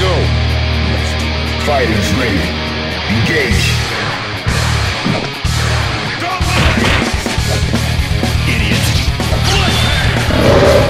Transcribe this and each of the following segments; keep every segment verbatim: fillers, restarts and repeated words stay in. go. Fighters ready. Engage. Don't let it. Idiot. Bloodpack.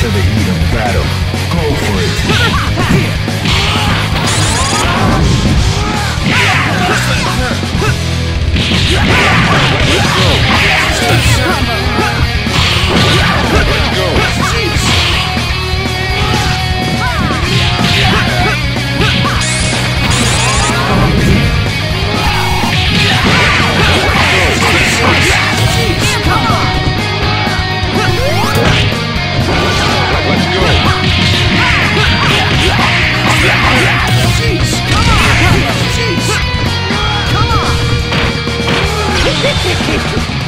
to the heat of battle. Go for it. Hehehehe